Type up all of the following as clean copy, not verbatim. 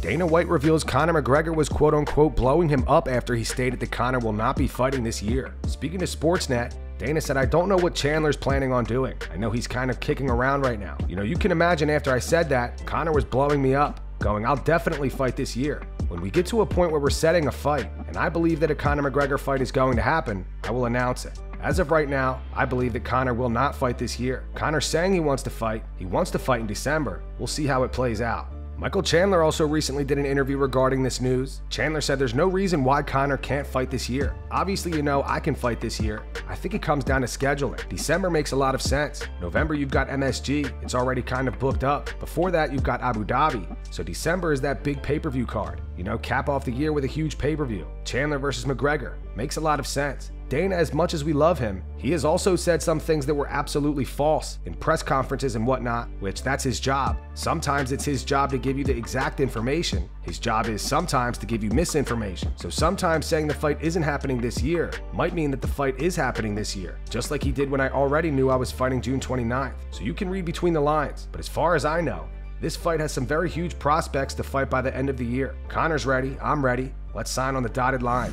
Dana White reveals Conor McGregor was quote-unquote blowing him up after he stated that Conor will not be fighting this year. Speaking to Sportsnet, Dana said, "I don't know what Chandler's planning on doing. I know he's kind of kicking around right now. You know, you can imagine after I said that, Conor was blowing me up, going, I'll definitely fight this year. When we get to a point where we're setting a fight, and I believe that a Conor McGregor fight is going to happen, I will announce it. As of right now, I believe that Conor will not fight this year. Conor's saying he wants to fight. He wants to fight in December. We'll see how it plays out." Michael Chandler also recently did an interview regarding this news. Chandler said there's no reason why Conor can't fight this year. "Obviously, you know, I can fight this year. I think it comes down to scheduling. December makes a lot of sense. November, you've got MSG. It's already kind of booked up. Before that, you've got Abu Dhabi. So December is that big pay-per-view card. You know, cap off the year with a huge pay-per-view. Chandler versus McGregor. Makes a lot of sense." Dana, as much as we love him, he has also said some things that were absolutely false in press conferences and whatnot, which that's his job. Sometimes it's his job to give you the exact information. His job is sometimes to give you misinformation. So sometimes saying the fight isn't happening this year might mean that the fight is happening this year, just like he did when I already knew I was fighting June 29th. So you can read between the lines, but as far as I know, this fight has some very huge prospects to fight by the end of the year. Conor's ready, I'm ready, let's sign on the dotted line.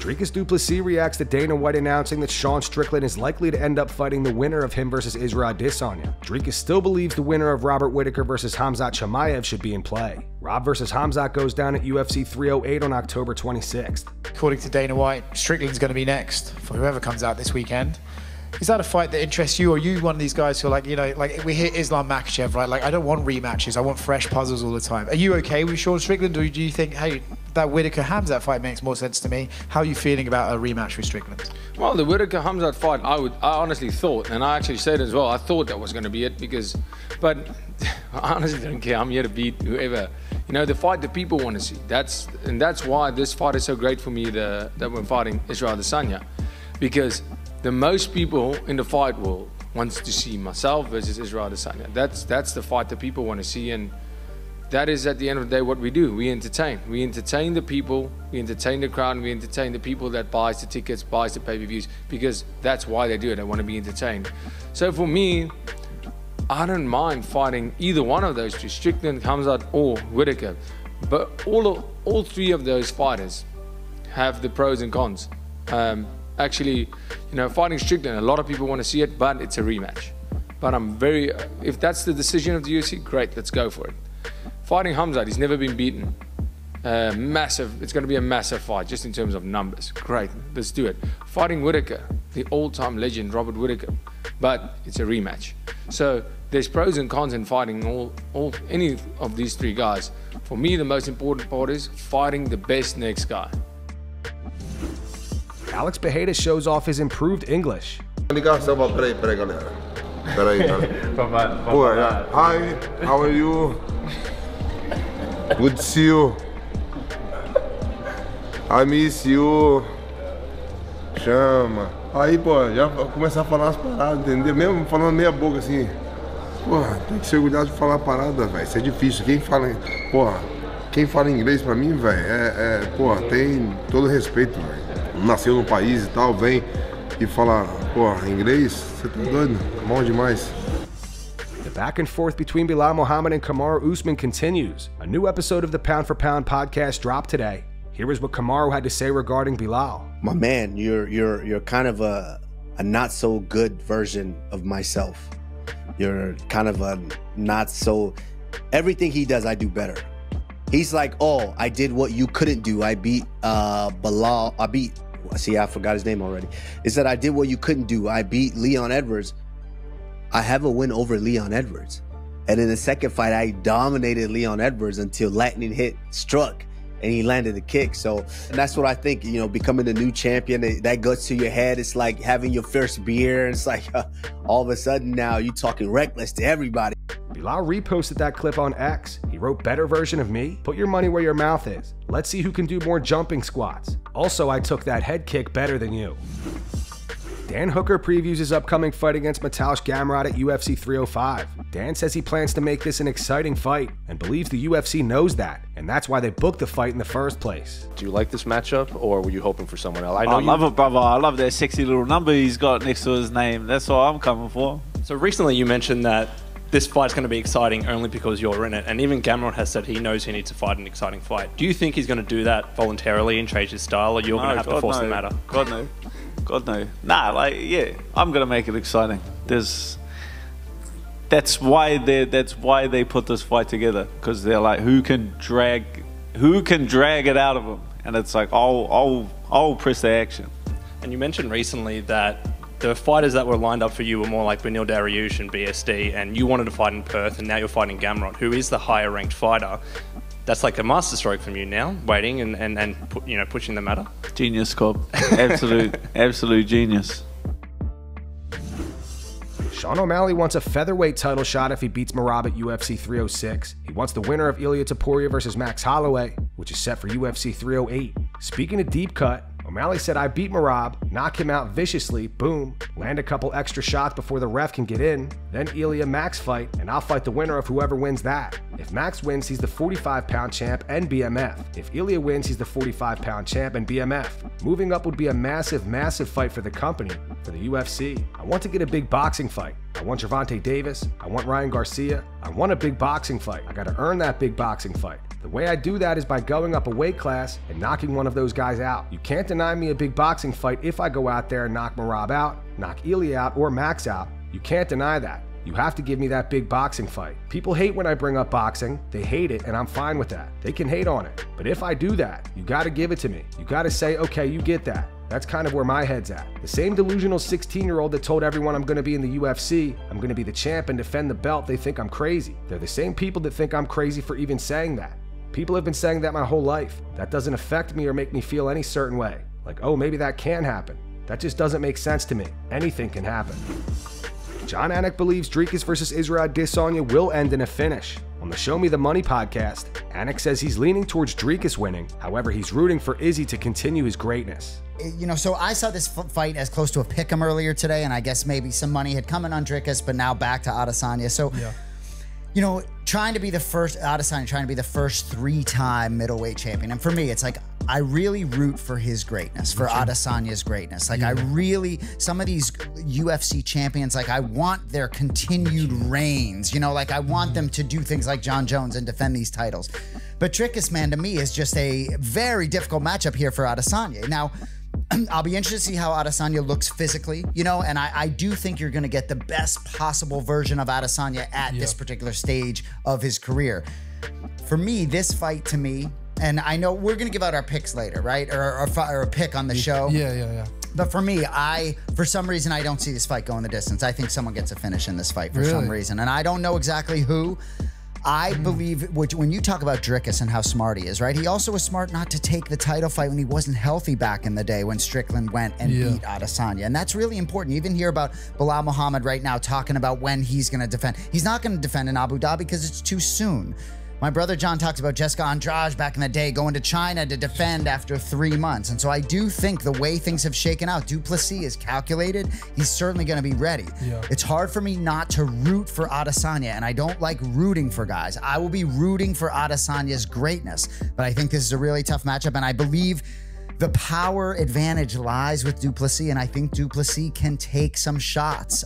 Dricus Du Plessis reacts to Dana White announcing that Sean Strickland is likely to end up fighting the winner of him versus Israel Adesanya. Dricus still believes the winner of Robert Whittaker versus Khamzat Chimaev should be in play. Rob versus Khamzat goes down at UFC 308 on October 26th. According to Dana White, Strickland's going to be next for whoever comes out this weekend. Is that a fight that interests you, or are you one of these guys who are like, you know, like we hear Islam Makhachev, right? Like, I don't want rematches. I want fresh puzzles all the time. Are you okay with Sean Strickland, or do you think, hey, that Whittaker-Khamzat fight makes more sense to me? How are you feeling about a rematch with Strickland? Well, the Whittaker-Khamzat fight, I honestly thought, and I actually said as well, I thought that was going to be it because, but I honestly don't care. I'm here to beat whoever. You know, the fight that people want to see. That's why this fight is so great for me that we're fighting Israel Adesanya, because the most people in the fight world wants to see myself versus Israel Adesanya. That's the fight that people want to see, and that is, at the end of the day, what we do. We entertain. We entertain the people, we entertain the crowd, and we entertain the people that buys the tickets, buys the pay-per-views, because that's why they do it. They want to be entertained. So for me, I don't mind fighting either one of those two, Strickland, Khamzat, or Whittaker. But all three of those fighters have the pros and cons. Actually, you know, fighting Strickland, a lot of people want to see it, but it's a rematch. But I'm very, if that's the decision of the UFC, great, let's go for it. Fighting Khamzat, he's never been beaten. Massive, it's going to be a massive fight, just in terms of numbers. Great, let's do it. Fighting Whittaker, the all-time legend, Robert Whittaker, but it's a rematch. So there's pros and cons in fighting any of these three guys. For me, the most important part is fighting the best next guy. Alex Pereira shows off his improved English. Hi, how are you? Good to see you. I miss you. Chama. Aí, pô, já começar a falar as paradas, entendeu? Mesmo falando meia boca assim. Porra, tem que ser orgulhado de falar parada, velho. Isso é difícil. Quem fala, porra, quem fala inglês pra mim, velho, porra, tem todo respeito, velho. Nasceu no país e tal, vem e fala, porra, inglês? Você tá doido? Mal demais. Back and forth between Bilal Muhammad and Kamaru Usman continues. A new episode of the Pound for Pound podcast dropped today. Here is what Kamaru had to say regarding Bilal. My man, you're kind of a not so good version of myself. You're kind of a not so, everything he does, I do better. He's like, oh, I did what you couldn't do. I beat Bilal, see, I forgot his name already. It said, I did what you couldn't do. I beat Leon Edwards. I have a win over Leon Edwards. And in the second fight, I dominated Leon Edwards until lightning struck and he landed a kick. So that's what I think, you know, becoming the new champion, that goes to your head. It's like having your first beer. It's like all of a sudden now you're talking reckless to everybody. Bilal reposted that clip on X. He wrote, better version of me? Put your money where your mouth is. Let's see who can do more jumping squats. Also, I took that head kick better than you. Dan Hooker previews his upcoming fight against Mateusz Gamrot at UFC 305. Dan says he plans to make this an exciting fight and believes the UFC knows that, and that's why they booked the fight in the first place. Do you like this matchup, or were you hoping for someone else? I love it, brother. I love that sexy little number he's got next to his name. That's all I'm coming for. So recently you mentioned that this fight's going to be exciting only because you're in it. And even Gamrot has said he knows he needs to fight an exciting fight. Do you think he's going to do that voluntarily and change his style, or you're going to have to force the matter? God no. God no. Nah, like, yeah, I'm going to make it exciting. That's why they put this fight together, because they're like, who can drag it out of them? And it's like, I'll press the action. And you mentioned recently that the fighters that were lined up for you were more like Benil Dariush and BSD, and you wanted to fight in Perth, and now you're fighting Gamrot, who is the higher ranked fighter. That's like a masterstroke from you now, waiting and pushing the matter. Genius, Cobb. Absolute genius. Sean O'Malley wants a featherweight title shot if he beats Merab at UFC 306. He wants the winner of Ilia Topuria versus Max Holloway, which is set for UFC 308. Speaking of deep cut, O'Malley said, "I beat Merab, knock him out viciously, boom, land a couple extra shots before the ref can get in, then Ilia Max fight, and I'll fight the winner of whoever wins that. If Max wins, he's the 45-pound champ and BMF. If Ilia wins, he's the 45-pound champ and BMF. Moving up would be a massive, massive fight for the company, for the UFC. I want to get a big boxing fight. I want Gervonta Davis. I want Ryan Garcia. I want a big boxing fight. I got to earn that big boxing fight. The way I do that is by going up a weight class and knocking one of those guys out. You can't deny me a big boxing fight if I go out there and knock Merab out, knock Ilia out, or Max out. You can't deny that. You have to give me that big boxing fight. People hate when I bring up boxing. They hate it, and I'm fine with that. They can hate on it. But if I do that, you got to give it to me. You got to say, okay, you get that. That's kind of where my head's at. The same delusional 16-year-old that told everyone I'm going to be in the UFC, I'm going to be the champ and defend the belt, they think I'm crazy. They're the same people that think I'm crazy for even saying that. People have been saying that my whole life. That doesn't affect me or make me feel any certain way. Like, oh, maybe that can happen. That just doesn't make sense to me. Anything can happen. John Anik believes Dricus versus Israel Adesanya will end in a finish. On the Show Me the Money podcast, Anik says he's leaning towards Dricus winning. However, he's rooting for Izzy to continue his greatness. You know, so I saw this fight as close to a pick'em earlier today, and I guess maybe some money had come in on Dricus, but now back to Adesanya. So, yeah. You know, trying to be the first, Adesanya trying to be the first three-time middleweight champion. And for me, it's like, I really root for his greatness, for Adesanya's greatness. Like, yeah. Some of these UFC champions, like, I want their continued reigns, you know, like, I want them to do things like Jon Jones and defend these titles. But Dricus, man, to me, is just a very difficult matchup here for Adesanya. Now, I'll be interested to see how Adesanya looks physically, you know, and I do think you're going to get the best possible version of Adesanya at this particular stage of his career. For me, this fight, to me, and I know we're going to give out our picks later, right? Or a pick on the show. Yeah. But for me, for some reason, I don't see this fight going the distance. I think someone gets a finish in this fight for some reason. And I don't know exactly who. I believe, when you talk about Dricus and how smart he is, right? He also was smart not to take the title fight when he wasn't healthy back in the day when Strickland went and beat Adesanya. And that's really important. You even hear about Bilal Muhammad right now talking about when he's going to defend. He's not going to defend in Abu Dhabi because it's too soon. My brother John talks about Jessica Andrade back in the day going to China to defend after 3 months. And so I do think the way things have shaken out, Du Plessis is calculated. He's certainly going to be ready. Yeah. It's hard for me not to root for Adesanya, and I don't like rooting for guys. I will be rooting for Adesanya's greatness, but I think this is a really tough matchup, and I believe the power advantage lies with Du Plessis, and I think Du Plessis can take some shots.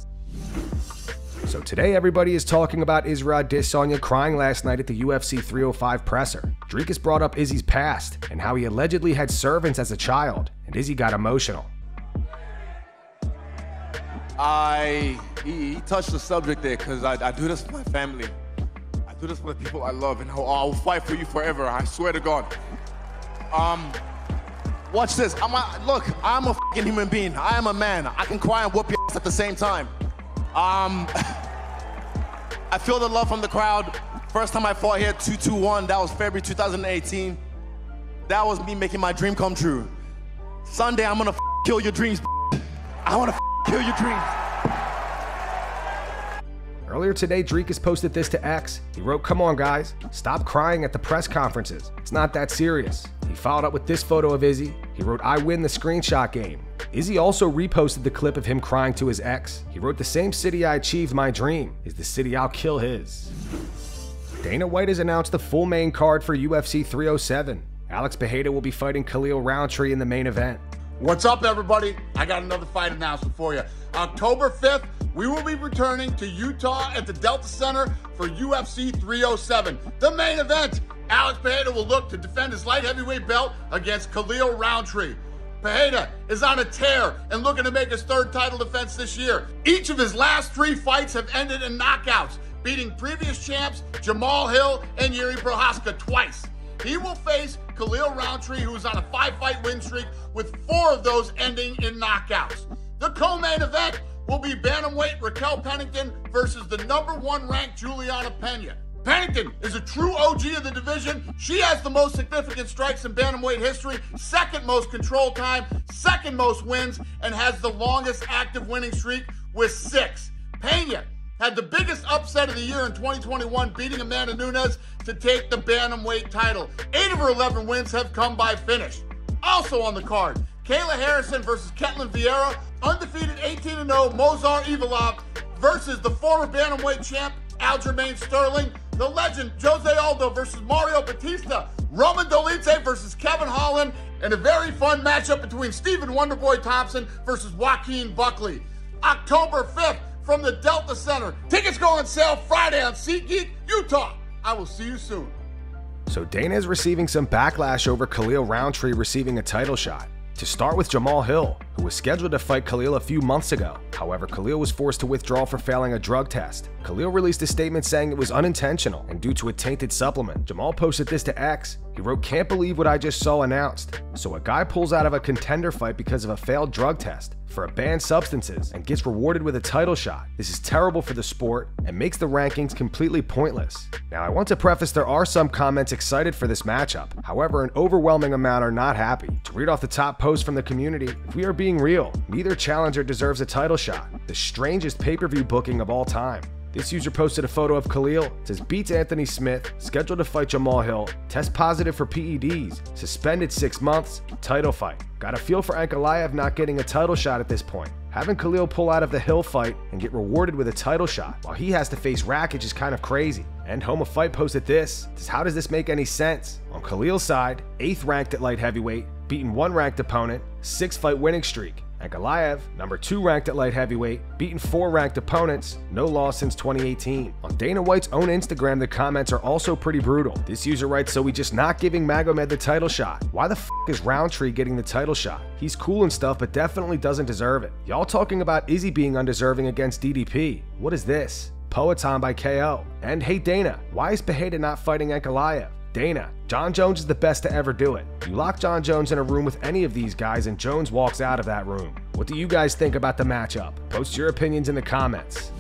So today everybody is talking about Israel Adesanya crying last night at the UFC 305 presser. Dricus brought up Izzy's past and how he allegedly had servants as a child, and Izzy got emotional. He touched the subject there because I do this for my family. I do this for the people I love, and I'll fight for you forever, I swear to God. Watch this. I'm a fucking human being. I am a man. I can cry and whoop your ass at the same time. I feel the love from the crowd. First time I fought here, 221, that was February 2018. That was me making my dream come true. Sunday, I'm gonna kill your dreams. I wanna kill your dreams. Earlier today, Dricus posted this to X. He wrote, "Come on guys, stop crying at the press conferences. It's not that serious." He followed up with this photo of Izzy. He wrote, "I win the screenshot game." Izzy also reposted the clip of him crying to his ex. He wrote, "The same city I achieved my dream is the city I'll kill his." Dana White has announced the full main card for UFC 307. Alex Pereira will be fighting Khalil Rountree in the main event. What's up, everybody? I got another fight announcement for you. October 5th, we will be returning to Utah at the Delta Center for UFC 307. The main event, Alex Pereira will look to defend his light heavyweight belt against Khalil Rountree. Pereira is on a tear and looking to make his third title defense this year. Each of his last three fights have ended in knockouts, beating previous champs Jamahal Hill and Jiří Procházka twice. He will face Khalil Rountree, who's on a 5-fight win streak with 4 of those ending in knockouts. The co-main event will be bantamweight Raquel Pennington versus the #1 ranked Juliana Pena. Pennington is a true OG of the division. She has the most significant strikes in bantamweight history, second most control time, second most wins, and has the longest active winning streak with 6. Pena had the biggest upset of the year in 2021, beating Amanda Nunes to take the bantamweight title. 8 of her 11 wins have come by finish. Also on the card, Kayla Harrison versus Ketlin Vieira, undefeated 18-0 Mozar Evlov versus the former bantamweight champ Aljamain Sterling, the legend Jose Aldo versus Mario Batista, Roman Dolce versus Kevin Holland, and a very fun matchup between Stephen Wonderboy Thompson versus Joaquin Buckley. October 5th from the Delta Center. Tickets go on sale Friday on SeatGeek, Utah. I will see you soon. So Dana is receiving some backlash over Khalil Rountree receiving a title shot. To start with Jamahal Hill, who was scheduled to fight Khalil a few months ago. However, Khalil was forced to withdraw for failing a drug test. Khalil released a statement saying it was unintentional and due to a tainted supplement. Jamahal posted this to X. He wrote, "Can't believe what I just saw announced. So a guy pulls out of a contender fight because of a failed drug test for a banned substances and gets rewarded with a title shot. This is terrible for the sport and makes the rankings completely pointless." Now, I want to preface there are some comments excited for this matchup. However, an overwhelming amount are not happy. To read off the top post from the community, "If we are being real, neither challenger deserves a title shot. The strangest pay-per-view booking of all time." This user posted a photo of Khalil. It says, "Beats Anthony Smith, scheduled to fight Jamahal Hill, test positive for PEDs, suspended 6 months, title fight. Got a feel for Ankalaev not getting a title shot at this point. Having Khalil pull out of the Hill fight and get rewarded with a title shot while he has to face Rakic is kind of crazy." And Home of Fight posted this. It says, "How does this make any sense? On Khalil's side, 8th ranked at light heavyweight, beaten 1 ranked opponent, 6-fight winning streak. Ankalaev, #2 ranked at light heavyweight, beaten 4 ranked opponents, no loss since 2018. On Dana White's own Instagram, the comments are also pretty brutal. This user writes, "So we just not giving Magomed the title shot. Why the f is Rountree getting the title shot? He's cool and stuff, but definitely doesn't deserve it. Y'all talking about Izzy being undeserving against DDP. What is this? Poetan by KO." And "Hey Dana, why is Pereira not fighting Ankalaev? Dana, Jon Jones is the best to ever do it. You lock Jon Jones in a room with any of these guys and Jones walks out of that room. What do you guys think about the matchup? Post your opinions in the comments."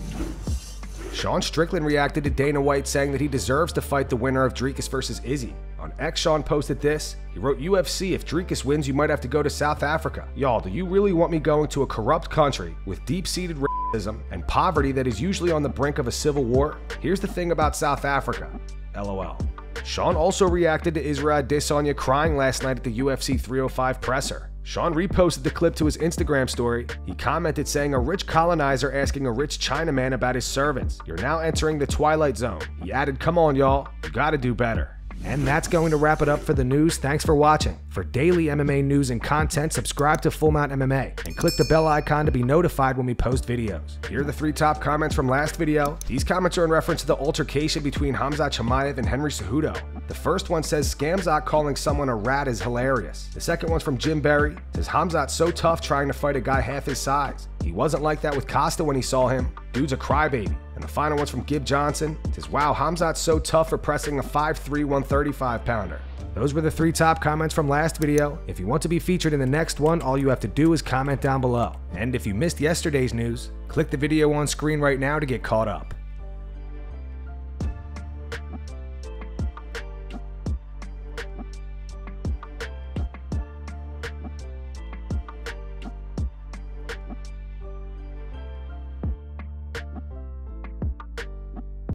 Sean Strickland reacted to Dana White saying that he deserves to fight the winner of Dricus versus Izzy. On X, Sean posted this. He wrote, "UFC, if Dricus wins, you might have to go to South Africa. Y'all, do you really want me going to a corrupt country with deep-seated racism and poverty that is usually on the brink of a civil war? Here's the thing about South Africa. LOL." Sean also reacted to Israel Adesanya crying last night at the UFC 305 presser. Sean reposted the clip to his Instagram story. He commented saying, "A rich colonizer asking a rich Chinaman about his servants. You're now entering the twilight zone." He added, "Come on, y'all, you gotta do better." And that's going to wrap it up for the news. Thanks for watching. For daily MMA news and content, subscribe to Full Mount MMA and click the bell icon to be notified when we post videos. Here are the 3 top comments from last video. These comments are in reference to the altercation between Khamzat Chimaev and Henry Cejudo. The first one says, "Scamzat calling someone a rat is hilarious." The second one's from Jim Berry. Says, "Khamzat's so tough trying to fight a guy half his size. He wasn't like that with Costa when he saw him. Dude's a crybaby." And the final one's from Gib Johnson. It says, "Wow, Khamzat's so tough for pressing a 5'3", 135-pounder. Those were the 3 top comments from last video. If you want to be featured in the next one, all you have to do is comment down below. And if you missed yesterday's news, click the video on screen right now to get caught up.